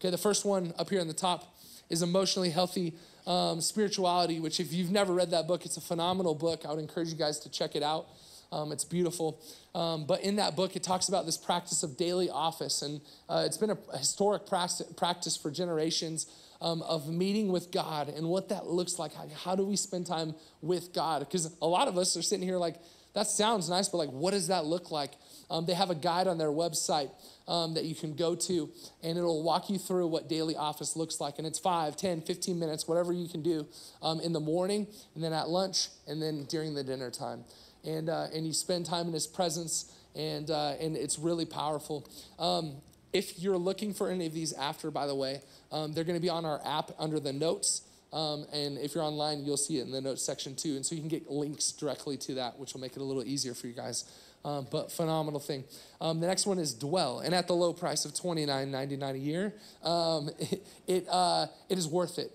Okay, the first one up here on the top is Emotionally Healthy Um, Spirituality, which if you've never read that book, it's a phenomenal book. I would encourage you guys to check it out. Um, it's beautiful. Um, but in that book, it talks about this practice of daily office. And uh, it's been a historic practice for generations um, of meeting with God and what that looks like. How, how do we spend time with God? Because a lot of us are sitting here like, that sounds nice, but like, what does that look like? Um, they have a guide on their website um, that you can go to, and it'll walk you through what daily office looks like. And it's five, ten, fifteen minutes, whatever you can do um, in the morning, and then at lunch, and then during the dinner time. And uh, and you spend time in his presence, and, uh, and it's really powerful. Um, if you're looking for any of these after, by the way, um, they're going to be on our app under the notes. Um, and if you're online, you'll see it in the notes section too. And so you can get links directly to that, which will make it a little easier for you guys. Um, but phenomenal thing. Um, the next one is Dwell. And at the low price of twenty-nine ninety-nine a year, um, it it, uh, it is worth it.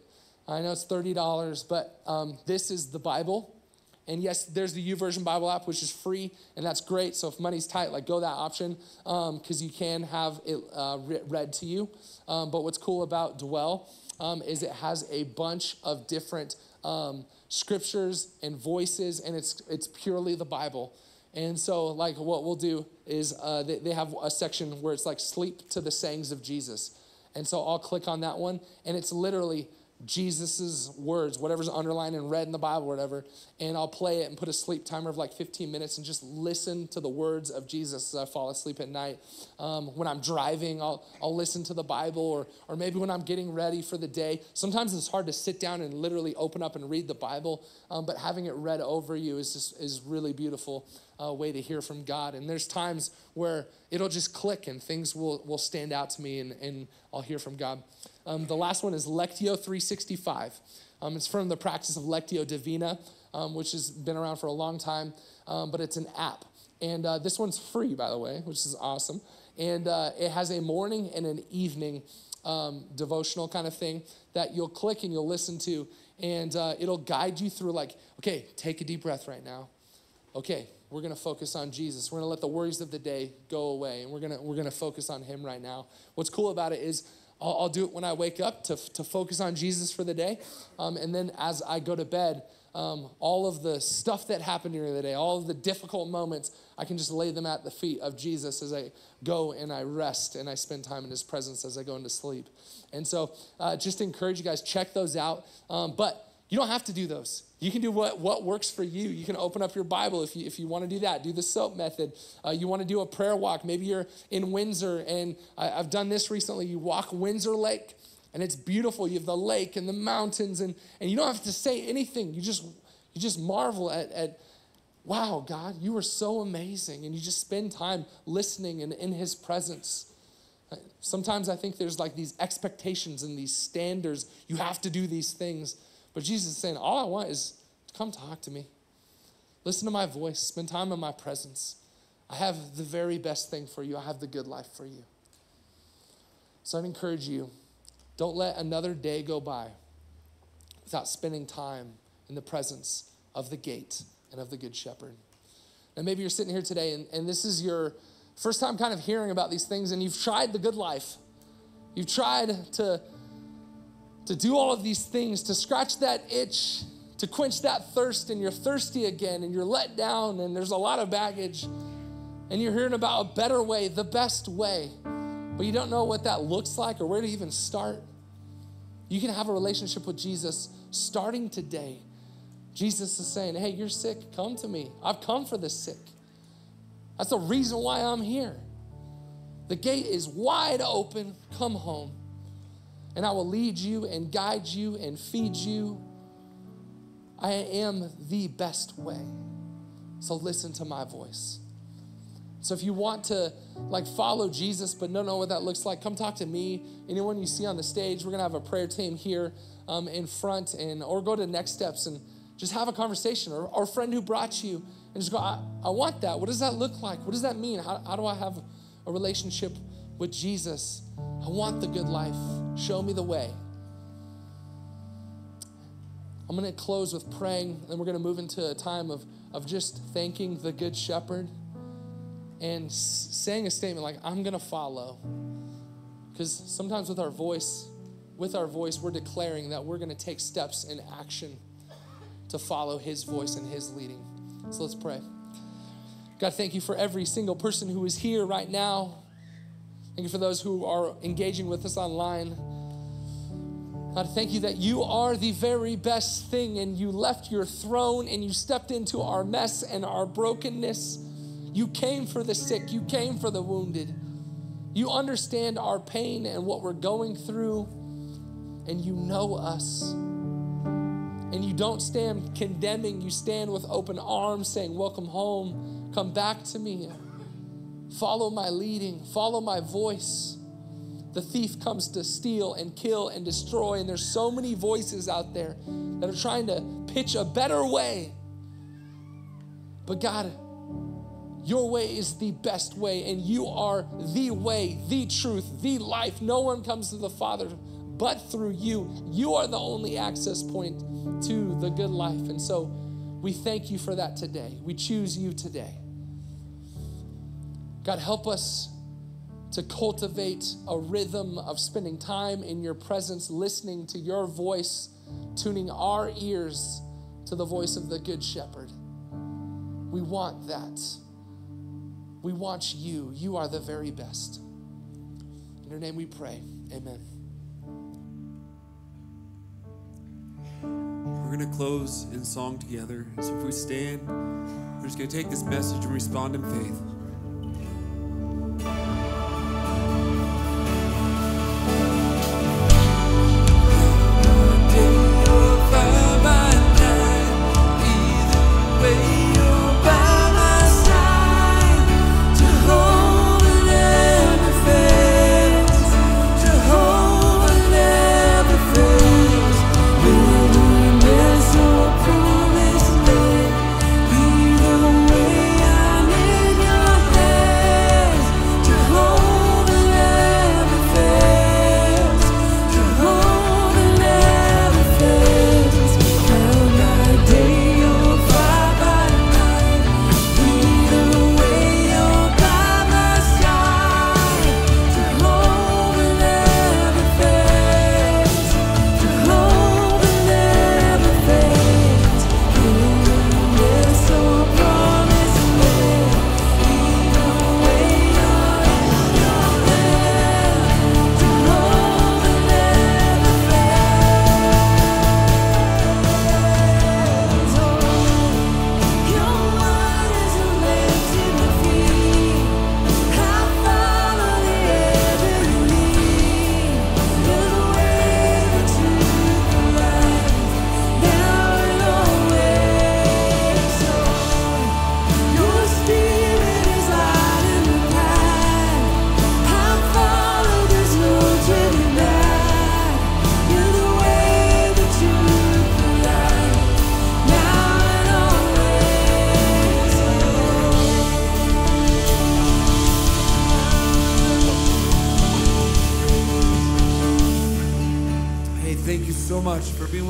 I know it's thirty dollars, but um, this is the Bible. And yes, there's the YouVersion Bible app, which is free, and that's great. So if money's tight, like go that option, because um, you can have it uh, read to you. Um, but what's cool about Dwell um, is it has a bunch of different um, scriptures and voices, and it's it's purely the Bible. And so like what we'll do is uh, they, they have a section where it's like sleep to the sayings of Jesus. And so I'll click on that one, and it's literally Jesus's words, whatever's underlined and read in the Bible, whatever. And I'll play it and put a sleep timer of like fifteen minutes and just listen to the words of Jesus as I fall asleep at night. Um, when I'm driving, I'll I'll listen to the Bible, or or maybe when I'm getting ready for the day. Sometimes it's hard to sit down and literally open up and read the Bible, um, but having it read over you is just is really beautiful. Uh, way to hear from God. And there's times where it'll just click and things will, will stand out to me, and, and I'll hear from God. Um, the last one is Lectio three sixty-five. Um, it's from the practice of Lectio Divina, um, which has been around for a long time, um, but it's an app. And uh, this one's free, by the way, which is awesome. And uh, it has a morning and an evening um, devotional kind of thing that you'll click and you'll listen to, and uh, it'll guide you through like, okay, take a deep breath right now. Okay, we're going to focus on Jesus. We're going to let the worries of the day go away, and we're going to we're going to focus on him right now. What's cool about it is I'll, I'll do it when I wake up to, to focus on Jesus for the day, um, and then as I go to bed, um, all of the stuff that happened during the day, all of the difficult moments, I can just lay them at the feet of Jesus as I go and I rest and I spend time in his presence as I go into sleep. And so uh, just encourage you guys, check those out. Um, but you don't have to do those. You can do what, what works for you. You can open up your Bible if you, if you want to do that. Do the SOAP method. Uh, you want to do a prayer walk. Maybe you're in Windsor, and I, I've done this recently. You walk Windsor Lake, and it's beautiful. You have the lake and the mountains, and, and you don't have to say anything. You just you just marvel at, at, wow, God, you are so amazing, and you just spend time listening and in his presence. Sometimes I think there's like these expectations and these standards. You have to do these things. But Jesus is saying, all I want is to come talk to me. Listen to my voice. Spend time in my presence. I have the very best thing for you. I have the good life for you. So I encourage you, don't let another day go by without spending time in the presence of the gate and of the Good Shepherd. And maybe you're sitting here today and, and this is your first time kind of hearing about these things, and you've tried the good life. You've tried to, to do all of these things, to scratch that itch, to quench that thirst, and you're thirsty again, and you're let down, and there's a lot of baggage, and you're hearing about a better way, the best way, but you don't know what that looks like or where to even start. You can have a relationship with Jesus starting today. Jesus is saying, hey, you're sick, come to me. I've come for the sick. That's the reason why I'm here. The gate is wide open, come home. And I will lead you and guide you and feed you. I am the best way. So listen to my voice. So if you want to like follow Jesus but don't know what that looks like, come talk to me. Anyone you see on the stage, we're gonna have a prayer team here um, in front, and or go to Next Steps and just have a conversation, or, or a friend who brought you, and just go, I, I want that. What does that look like? What does that mean? How, how do I have a relationship with Jesus? I want the good life. Show me the way. I'm gonna close with praying, and we're gonna move into a time of, of just thanking the Good Shepherd and saying a statement like, I'm gonna follow. Because sometimes with our voice, with our voice, we're declaring that we're gonna take steps in action to follow his voice and his leading. So let's pray. God, thank you for every single person who is here right now. Thank you for those who are engaging with us online. God, thank you that you are the very best thing, and you left your throne and you stepped into our mess and our brokenness. You came for the sick. You came for the wounded. You understand our pain and what we're going through, and you know us. And you don't stand condemning. You stand with open arms saying, welcome home. Come back to me. Follow my leading. Follow my voice. The thief comes to steal and kill and destroy. And there's so many voices out there that are trying to pitch a better way. But God, your way is the best way, and you are the way, the truth, the life. No one comes to the Father but through you. You are the only access point to the good life. And so we thank you for that today. We choose you today. God, help us to cultivate a rhythm of spending time in your presence, listening to your voice, tuning our ears to the voice of the Good Shepherd. We want that. We want you. You are the very best. In your name we pray. Amen. We're going to close in song together. So if we stand, we're just going to take this message and respond in faith.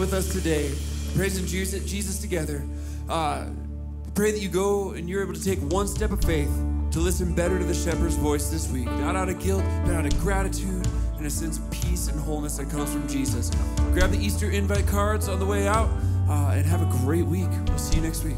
Us today, praising Jesus together. Uh, pray that you go and you're able to take one step of faith to listen better to the shepherd's voice this week, not out of guilt, but out of gratitude and a sense of peace and wholeness that comes from Jesus. Grab the Easter invite cards on the way out, uh, and have a great week. We'll see you next week.